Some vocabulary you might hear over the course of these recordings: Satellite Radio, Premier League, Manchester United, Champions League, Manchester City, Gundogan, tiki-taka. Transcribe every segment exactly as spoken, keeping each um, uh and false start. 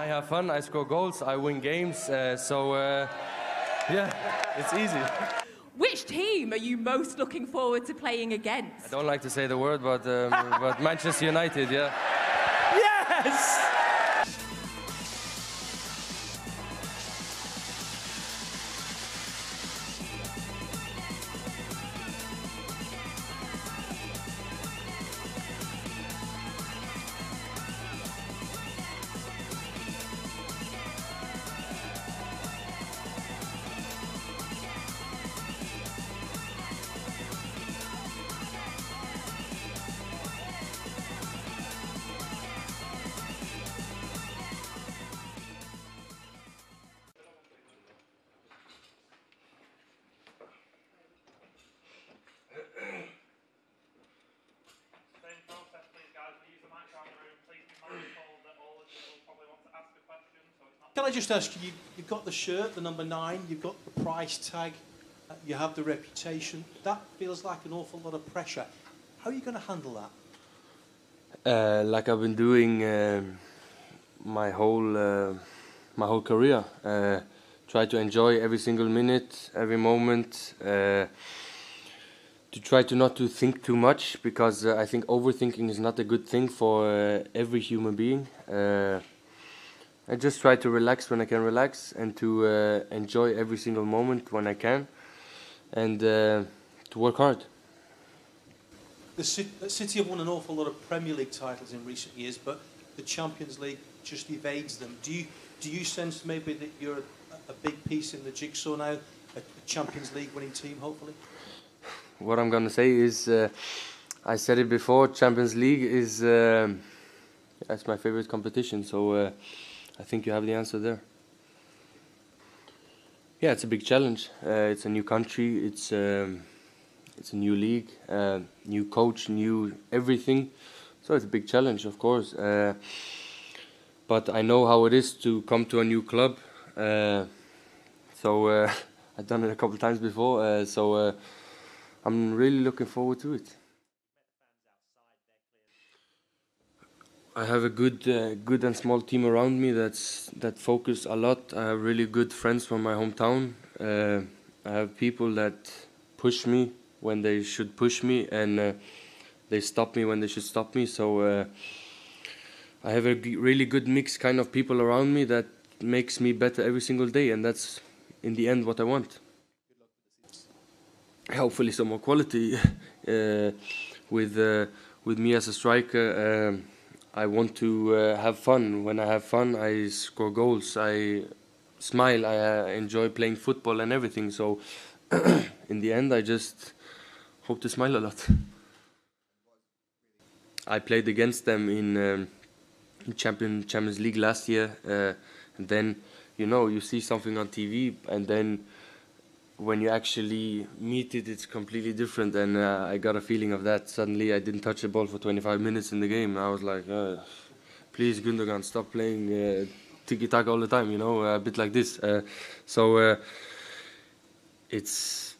I have fun, I score goals, I win games, uh, so uh, yeah, it's easy. Which team are you most looking forward to playing against? I don't like to say the word, but, um, but Manchester United, yeah. Yes! Can I just ask you, you've got the shirt, the number nine, you've got the price tag, you have the reputation. That feels like an awful lot of pressure. How are you going to handle that? Uh, like I've been doing uh, my whole uh, my whole career. Uh, try to enjoy every single minute, every moment. Uh, to try to not to think too much, because uh, I think overthinking is not a good thing for uh, every human being. Uh, I just try to relax when I can relax, and to uh, enjoy every single moment when I can, and uh, to work hard. The City have won an awful lot of Premier League titles in recent years, but the Champions League just evades them. Do you, do you sense maybe that you're a, a big piece in the jigsaw now, a Champions League winning team, hopefully? What I'm going to say is, uh, I said it before, Champions League is uh, that's my favourite competition, so... Uh, I think you have the answer there. Yeah, it's a big challenge. Uh, it's a new country. It's um, it's a new league, uh, new coach, new everything. So it's a big challenge, of course. Uh, but I know how it is to come to a new club. Uh, so uh, I've done it a couple of times before. Uh, so uh, I'm really looking forward to it. I have a good, uh, good and small team around me that's that focus a lot. I have really good friends from my hometown. Uh, I have people that push me when they should push me, and uh, they stop me when they should stop me. So uh, I have a g really good mix kind of people around me that makes me better every single day, and that's in the end what I want. Hopefully, some more quality uh, with uh, with me as a striker. Um, I want to uh, have fun. When I have fun, I score goals, I smile, I uh, enjoy playing football and everything. So in the end, I just hope to smile a lot. I played against them in um, Champion, Champions League last year. Uh, and then, you know, you see something on T V, and then when you actually meet it, it's completely different, and uh, I got a feeling of that. Suddenly I didn't touch the ball for twenty-five minutes in the game. I was like, uh, please Gundogan, stop playing uh, tiki-taka all the time, you know, a bit like this. Uh, so uh, it's,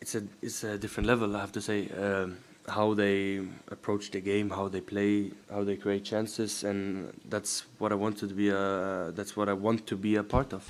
it's, a, it's a different level, I have to say, um, how they approach the game, how they play, how they create chances, and that's what I want to be a, that's what I want to be a part of.